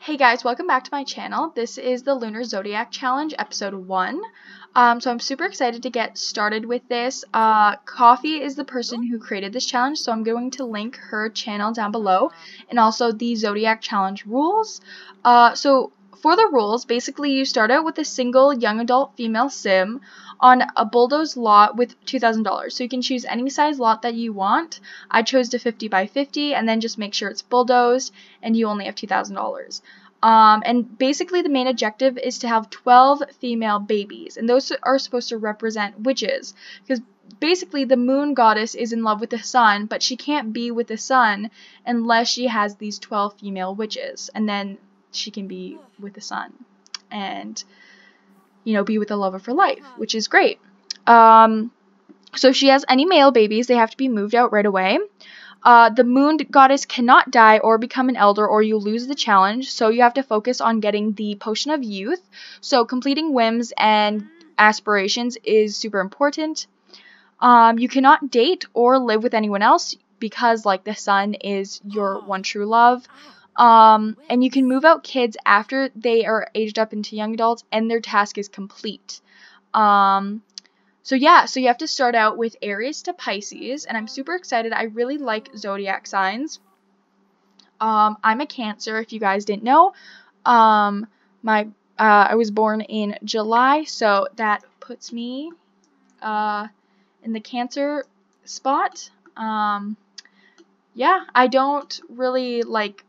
Hey guys, welcome back to my channel. This is the Lunar Zodiac Challenge, episode 1. So I'm super excited to get started with this. Koffee is the person who created this challenge, so I'm going to link her channel down below and also the Zodiac Challenge rules. So for the rules, basically you start out with a single young adult female sim on a bulldozed lot with $2,000. So you can choose any size lot that you want. I chose to 50 by 50 and then just make sure it's bulldozed and you only have $2,000. And basically the main objective is to have 12 female babies, and those are supposed to represent witches, because basically the moon goddess is in love with the sun, but she can't be with the sun unless she has these 12 female witches, and then she can be with the sun and, you know, be with the love of her life, which is great. So if she has any male babies, they have to be moved out right away. The moon goddess cannot die or become an elder or you lose the challenge, so you have to focus on getting the potion of youth. So completing whims and aspirations is super important. You cannot date or live with anyone else because, like, the sun is your one true love. And you can move out kids after they are aged up into young adults and their task is complete. So yeah, so you have to start out with Aries to Pisces, and I'm super excited. I really like zodiac signs. I'm a Cancer, if you guys didn't know. I was born in July, so that puts me in the Cancer spot. Yeah, I don't really like...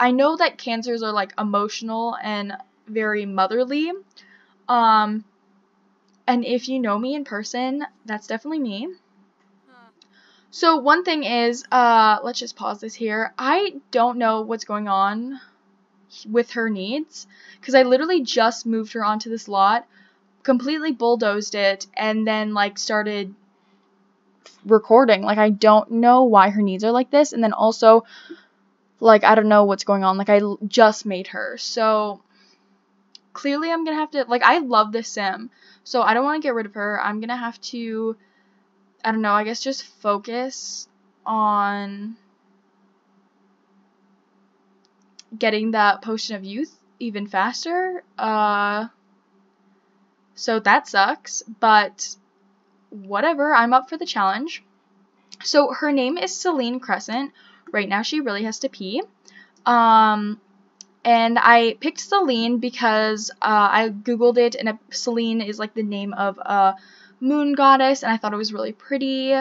I know that Cancers are, like, emotional and very motherly. And if you know me in person, that's definitely me. So one thing is, let's just pause this here. I don't know what's going on with her needs, because I literally just moved her onto this lot, completely bulldozed it, and then, like, started recording. Like, I don't know why her needs are like this. And then also, like, I don't know what's going on. Like, I just made her. So clearly I'm going to have to, like, I love this sim, so I don't want to get rid of her. I'm going to have to, I don't know, I guess just focus on getting that potion of youth even faster. So that sucks, but whatever, I'm up for the challenge. So her name is Selene Crescent. Right now she really has to pee. And I picked Selene because I googled it, and Selene is, like, the name of a moon goddess, and I thought it was really pretty,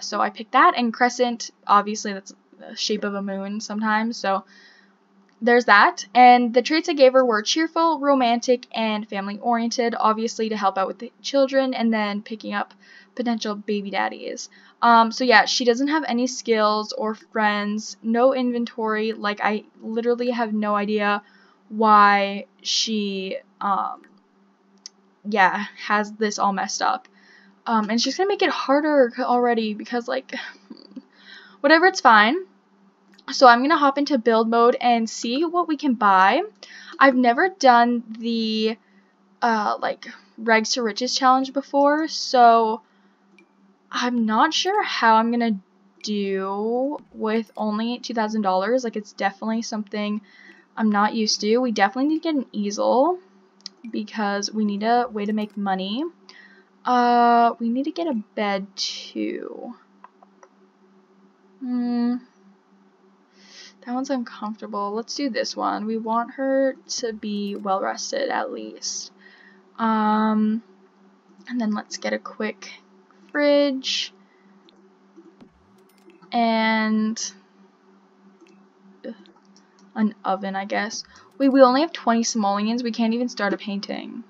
so I picked that. And crescent, obviously that's the shape of a moon sometimes, so there's that. And the traits I gave her were cheerful, romantic, and family-oriented, obviously to help out with the children, and then picking up potential baby daddies. So yeah, she doesn't have any skills or friends, no inventory. Like, I literally have no idea why she, yeah, has this all messed up. And she's gonna make it harder already because, like, whatever, it's fine. So I'm gonna hop into build mode and see what we can buy. I've never done the, like, Regs to Riches challenge before, so I'm not sure how I'm gonna do with only $2,000. Like, it's definitely something I'm not used to. We definitely need to get an easel because we need a way to make money. We need to get a bed too. That one's uncomfortable. Let's do this one. We want her to be well rested at least. And then let's get a quick fridge, and an oven, I guess. Wait, we only have 20 simoleons. We can't even start a painting.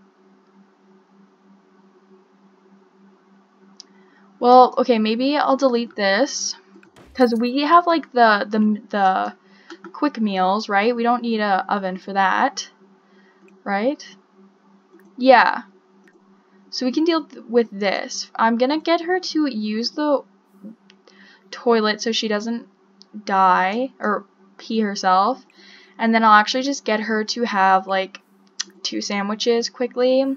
Well, okay, maybe I'll delete this, because we have, like, the quick meals, right? We don't need a oven for that, right? Yeah, so we can deal with this. I'm gonna get her to use the toilet so she doesn't die or pee herself, and then I'll actually just get her to have like 2 sandwiches quickly,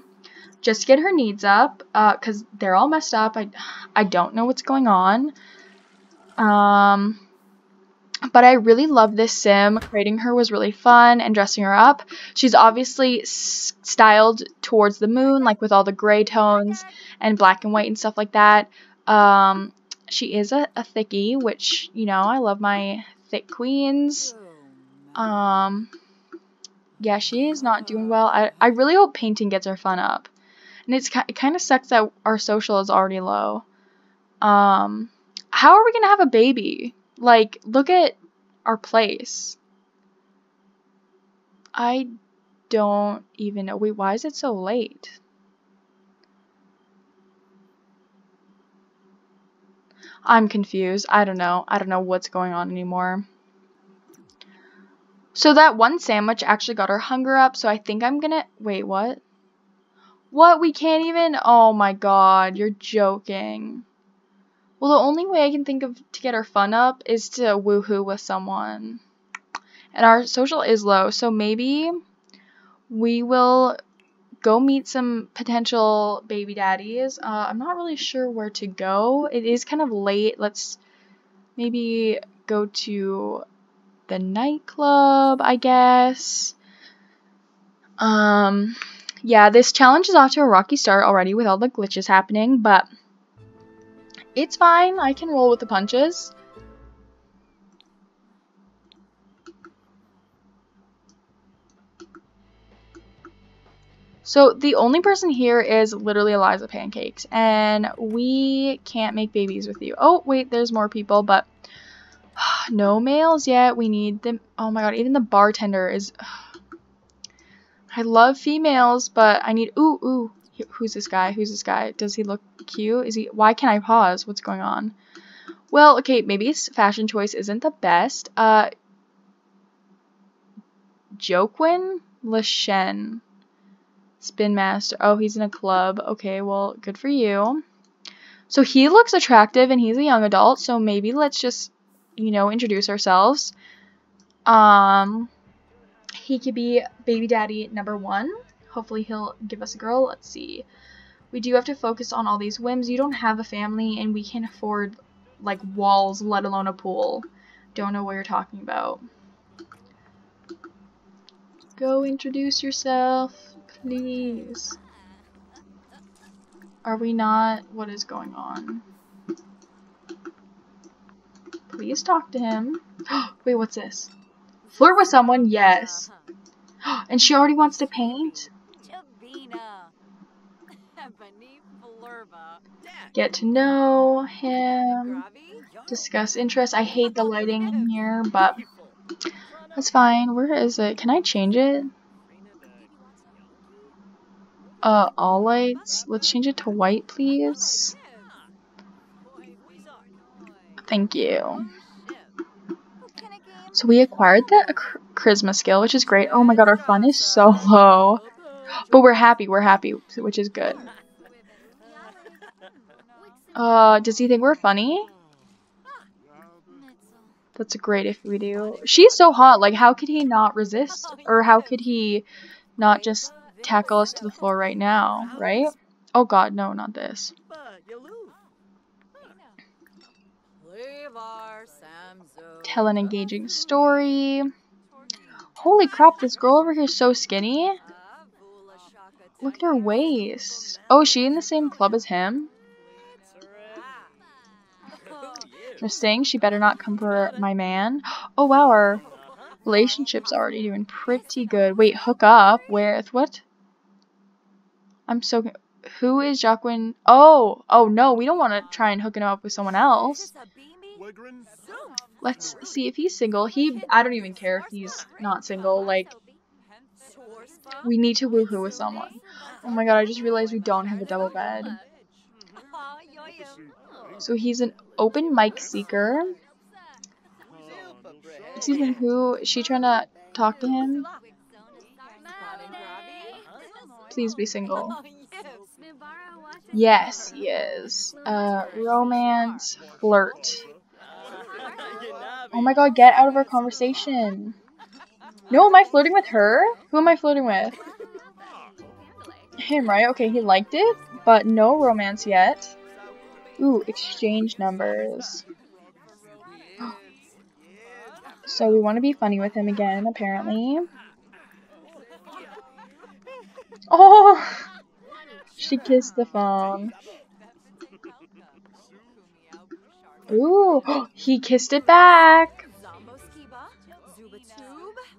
just to get her needs up, because they're all messed up. I don't know what's going on. But I really love this sim. Creating her was really fun, and dressing her up. She's obviously styled towards the moon, like with all the gray tones and black and white and stuff like that. She is a thickie, which, you know, I love my thick queens. Yeah, she is not doing well. I really hope painting gets her fun up. And it kind of sucks that our social is already low. How are we going to have a baby? Like, look at our place. I don't even know. Wait, why is it so late? I'm confused. I don't know. I don't know what's going on anymore. So that 1 sandwich actually got her hunger up, so I think I'm gonna... Wait, what? What? We can't even... Oh my god, you're joking. Well, the only way I can think of to get her fun up is to woohoo with someone. And our social is low, so maybe we will go meet some potential baby daddies. I'm not really sure where to go. It is kind of late. Let's maybe go to the nightclub, I guess. Yeah, this challenge is off to a rocky start already with all the glitches happening, but it's fine. I can roll with the punches. So the only person here is literally Eliza Pancakes, and we can't make babies with you. Oh, wait, there's more people, but no males yet. We need them. Oh my god, even the bartender is... I love females, but I need... Ooh. Who's this guy? Who's this guy? Does he look cute? Is he... Why can't I pause? What's going on? Well, okay, maybe his fashion choice isn't the best. Joaquin Lachance. Spin master. Oh, he's in a club. Okay, well, good for you. So he looks attractive and he's a young adult, so maybe let's just, you know, introduce ourselves. He could be baby daddy number 1. Hopefully he'll give us a girl. Let's see. We do have to focus on all these whims. You don't have a family, and we can't afford, like, walls, let alone a pool. Don't know what you're talking about. Go introduce yourself, please. Are we not? What is going on? Please talk to him. Wait, what's this? Flirt with someone? Yes. And she already wants to paint? Get to know him. Discuss interests. I hate the lighting here, but that's fine. Where is it? Can I change it? All lights. Let's change it to white, please. Thank you. So we acquired the charisma skill, which is great. Oh my god, our fun is so low. But we're happy, which is good. Does he think we're funny? That's great if we do. She's so hot. Like, how could he not resist? Or how could he not just tackle us to the floor right now, right? Oh god, no, not this. Tell an engaging story. Holy crap, this girl over here is so skinny. Look at her waist. Oh, is she in the same club as him? Interesting. She better not come for my man. Oh wow, our relationship's already doing pretty good. Wait, hook up with what? I'm so... Who is Joaquin? Oh no, we don't want to try and hook him up with someone else. Let's see if he's single. I don't even care if he's not single. Like, we need to woohoo with someone. Oh my god, I just realized we don't have a double bed. So he's an open mic seeker. Excuse me, who is she trying to talk to him? Please be single. Yes, he is. Romance, flirt. Oh my god, get out of our conversation. No, am I flirting with her? Who am I flirting with? Him, right? Okay, he liked it, but no romance yet. Ooh, exchange numbers. So we want to be funny with him again, apparently. Oh! She kissed the phone. Ooh, he kissed it back!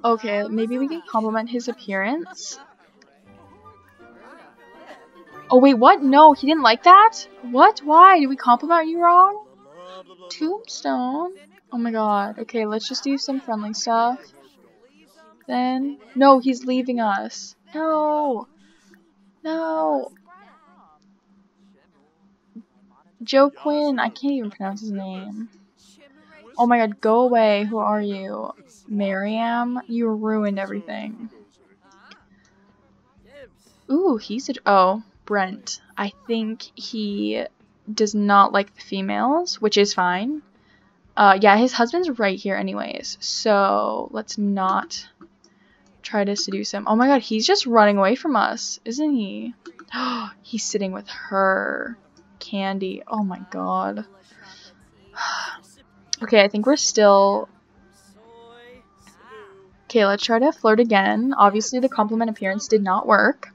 Okay, maybe we can compliment his appearance. Oh wait, what? No, he didn't like that? What? Why? Did we compliment you wrong? Tombstone? Oh my god. Okay, let's just do some friendly stuff. Then... No, he's leaving us. No! No! Joaquin, I can't even pronounce his name. Oh my god, go away. Who are you? Miriam, you ruined everything. Ooh, he's a... Oh, Brent. I think he does not like the females, which is fine. Yeah, his husband's right here anyways, so let's not try to seduce him. Oh my god, he's just running away from us, isn't he? He's sitting with her. Candy. Oh my god. Okay, I think we're still... Okay, let's try to flirt again. Obviously, the compliment appearance did not work.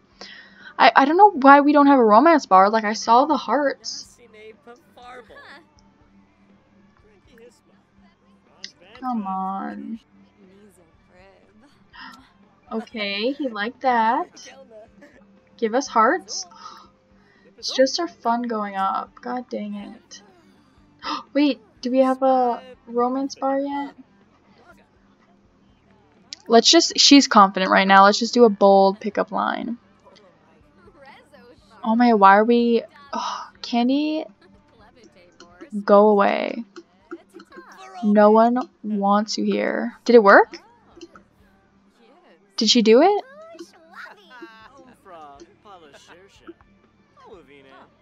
I don't know why we don't have a romance bar. Like, I saw the hearts. Come on. Okay, he liked that. Give us hearts. It's just our fun going up. God dang it. Wait, do we have a romance bar yet? Let's just, she's confident right now. Let's just do a bold pickup line. Oh my, why are we, oh, Candy, go away. No one wants you here. Did it work? Did she do it?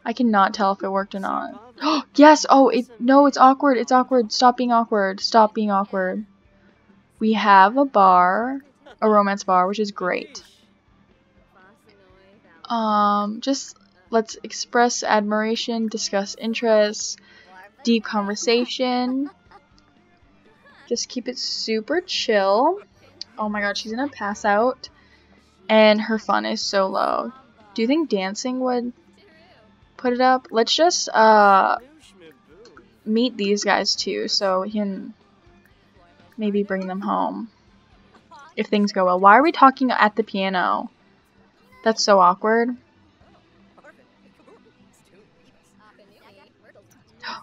I cannot tell if it worked or not. Oh, yes! Oh, it, no, it's awkward. It's awkward. Stop being awkward. Stop being awkward. We have a bar, a romance bar, which is great. Just let's express admiration, discuss interests, deep conversation. Just keep it super chill. Oh my god, she's gonna pass out, and her fun is so low. Do you think dancing would put it up? Let's just meet these guys too, so we can maybe bring them home if things go well. Why are we talking at the piano? That's so awkward.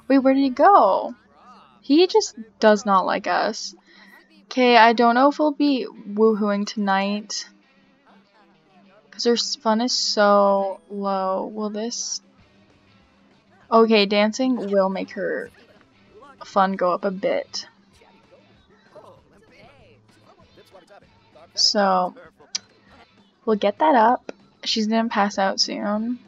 Wait, where did he go? He just does not like us. Okay, I don't know if we'll be woohooing tonight because their fun is so low. Will this... Okay, dancing will make her fun go up a bit. So, we'll get that up. She's gonna pass out soon.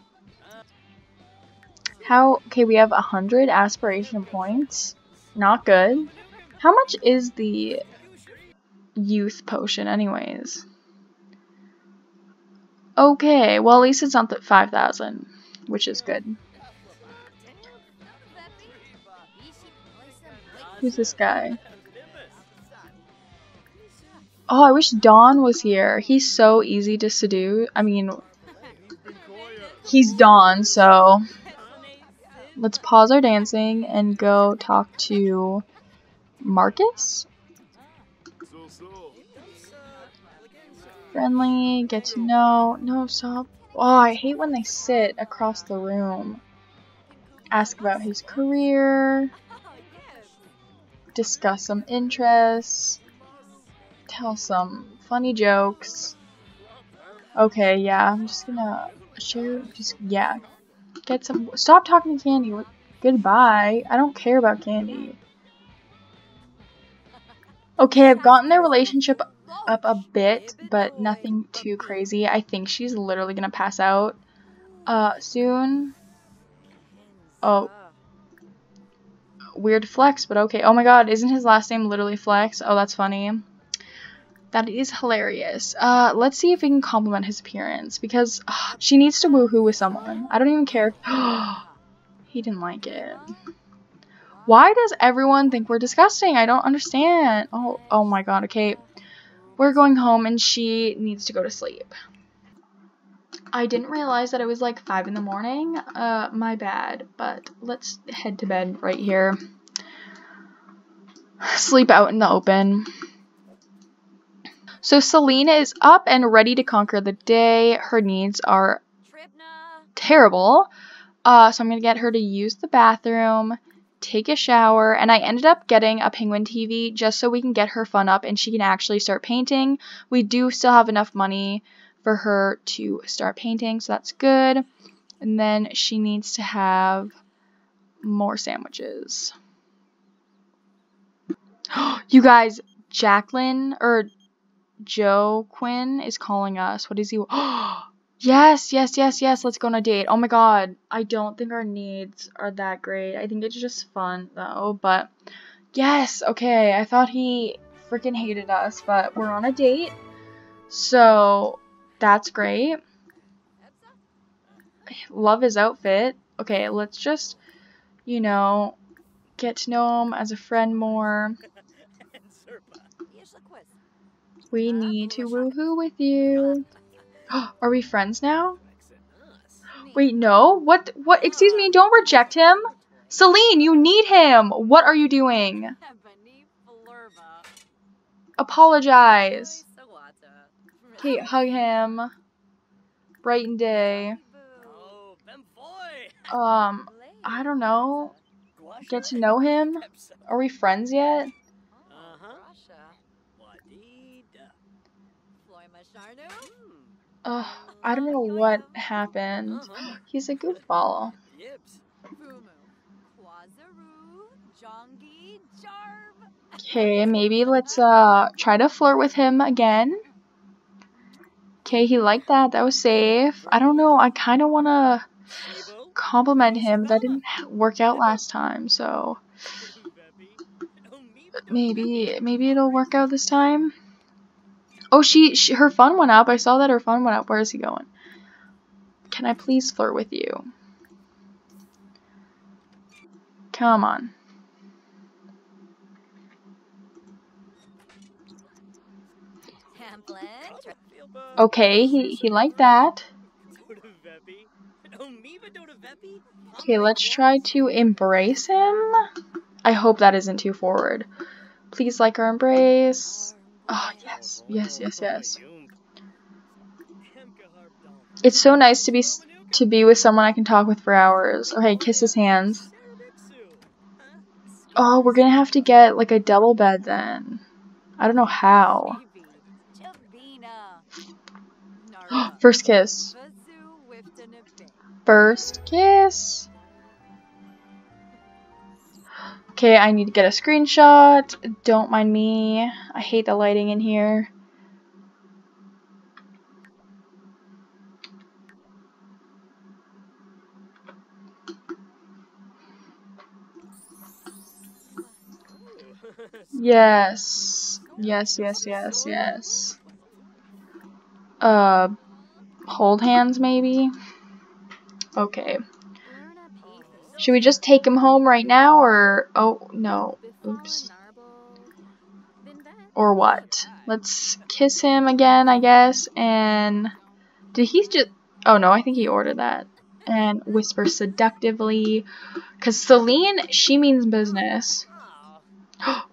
How, okay, we have 100 aspiration points. Not good. How much is the youth potion anyways? Okay, well at least it's not the 5,000, which is good. Who's this guy? Oh, I wish Don was here. He's so easy to seduce. I mean, he's Don, so... Let's pause our dancing and go talk to Marcus? Friendly, get to know... No, stop. Oh, I hate when they sit across the room. Ask about his career. Discuss some interests. Tell some funny jokes. Okay, yeah, I'm just gonna share, just, yeah. Get some, stop talking to Candy. Goodbye. I don't care about Candy. Okay, I've gotten their relationship up a bit, but nothing too crazy. I think she's literally gonna pass out soon. Oh. Weird flex, but okay. Oh my god, isn't his last name literally Flex? Oh, that's funny. That is hilarious. Let's see if we can compliment his appearance, because she needs to woohoo with someone. I don't even care if he didn't like it. Why does everyone think we're disgusting? I don't understand. Oh my god, okay. We're going home and she needs to go to sleep. I didn't realize that it was like 5 in the morning. My bad, but let's head to bed right here. Sleep out in the open. So Selene is up and ready to conquer the day. Her needs are terrible. So I'm gonna get her to use the bathroom, take a shower, and I ended up getting a penguin TV just so we can get her fun up and she can actually start painting. We do still have enough money for her to start painting, so that's good. And then she needs to have more sandwiches. You guys, Jacqueline or Joaquin is calling us. What is he? Yes, let's go on a date. Oh my god, I don't think our needs are that great. I think it's just fun though, but yes, okay. I thought he freaking hated us, but we're on a date, so that's great. Love his outfit. Okay, let's just, you know, get to know him as a friend more. We need to woohoo with you. Are we friends now? Wait, no. What? Excuse me, don't reject him. Selene, you need him. What are you doing? Apologize. Okay, hug him. Bright and day. I don't know. Get to know him? Are we friends yet? I don't know what happened. He's a goofball. Okay, maybe let's try to flirt with him again. Okay, he liked that. That was safe. I don't know. I kind of want to compliment him. That didn't work out last time, so maybe it'll work out this time. Oh, her phone went up. I saw that her phone went up. Where is he going? Can I please flirt with you? Come on. Okay, he liked that. Okay, let's try to embrace him. I hope that isn't too forward. Please like or embrace. Oh, yes. It's so nice to be with someone I can talk with for hours. Okay, kiss his hands. Oh, we're gonna have to get, like, a double bed then. I don't know how. First kiss. First kiss. Okay, I need to get a screenshot. Don't mind me. I hate the lighting in here. Yes. Hold hands maybe? Okay. Should we just take him home right now, or... Oh, no. Oops. Or what? Let's kiss him again, I guess, and... Did he just... Oh, no, I think he ordered that. And whisper seductively. Because Selene, she means business.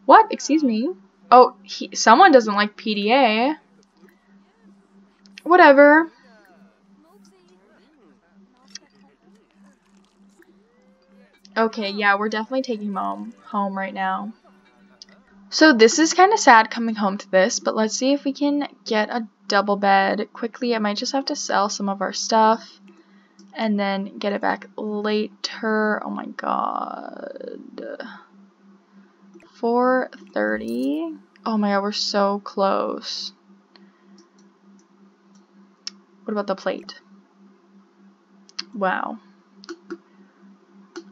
What? Excuse me? Oh, someone doesn't like PDA. Whatever. Okay, yeah, we're definitely taking mom home right now. So this is kind of sad coming home to this, but let's see if we can get a double bed quickly. I might just have to sell some of our stuff and then get it back later. Oh my god. 4:30. Oh my god, we're so close. What about the plate? Wow.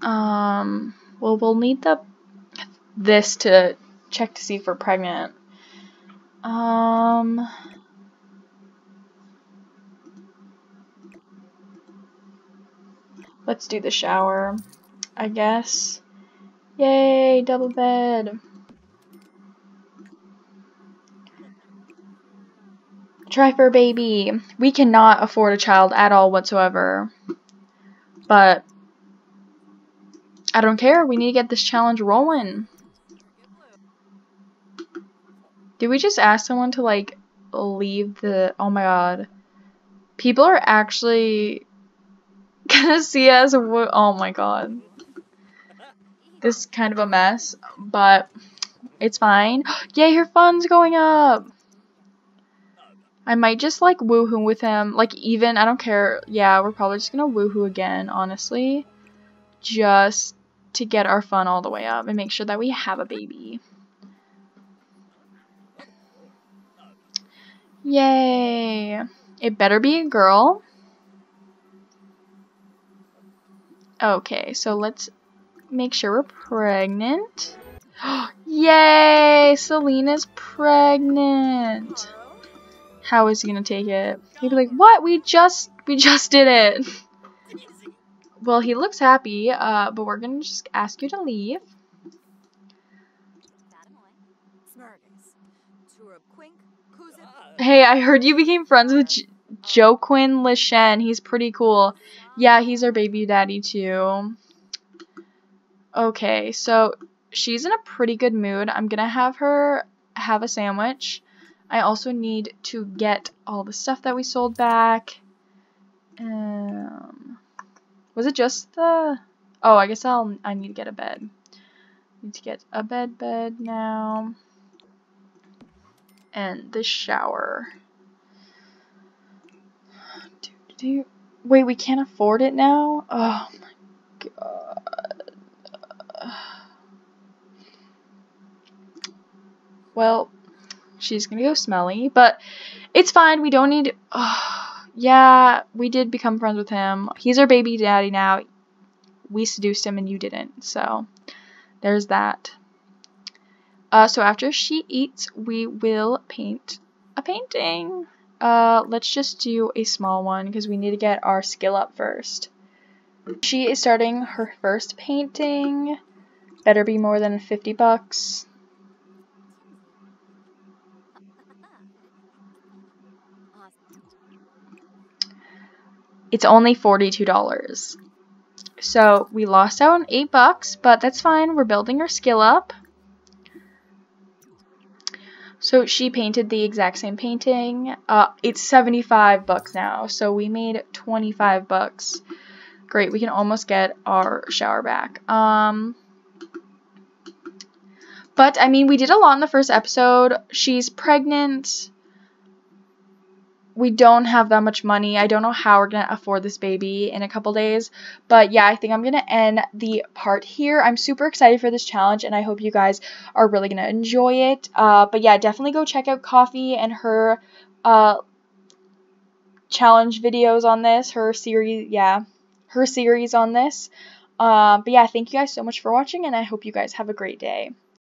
Well, we'll need this to check to see if we're pregnant. Let's do the shower, I guess. Yay, double bed. Try for a baby. We cannot afford a child at all whatsoever. But I don't care. We need to get this challenge rolling. Did we just ask someone to like leave the... Oh my god. People are actually gonna see us. Oh my god. This is kind of a mess, but it's fine. Yay, her fun's going up. I might just like woohoo with him. Like, even, I don't care. Yeah, we're probably just gonna woohoo again, honestly. Just to get our fun all the way up and make sure that we have a baby. Yay. It better be a girl. Okay, so let's make sure we're pregnant. Yay! Selena's pregnant. How is he gonna take it? He'll be like, what? We just did it. Well, he looks happy, but we're gonna just ask you to leave. Hey, I heard you became friends with Joaquin Lachance. He's pretty cool. Yeah, he's our baby daddy too. Okay, so she's in a pretty good mood. I'm gonna have her have a sandwich. I also need to get all the stuff that we sold back. Was it just the... Oh, I guess I need to get a bed. Need to get a bed now. And the shower. Wait, we can't afford it now? Oh my god. Well... She's gonna go smelly, but it's fine. We don't need... yeah, we did become friends with him. He's our baby daddy now. We seduced him and you didn't, so there's that. So after she eats, we will paint a painting. Let's just do a small one because we need to get our skill up first. She is starting her first painting. Better be more than 50 bucks. It's only $42. So we lost out on 8 bucks, but that's fine. We're building our skill up. So she painted the exact same painting. It's 75 bucks now, so we made 25 bucks. Great, we can almost get our shower back. But, I mean, we did a lot in the first episode. She's pregnant. We don't have that much money. I don't know how we're going to afford this baby in a couple days. But yeah, I think I'm going to end the part here. I'm super excited for this challenge and I hope you guys are really going to enjoy it. But yeah, definitely go check out Koffee and her challenge videos on this. Her series, yeah. Her series on this. But yeah, thank you guys so much for watching and I hope you guys have a great day.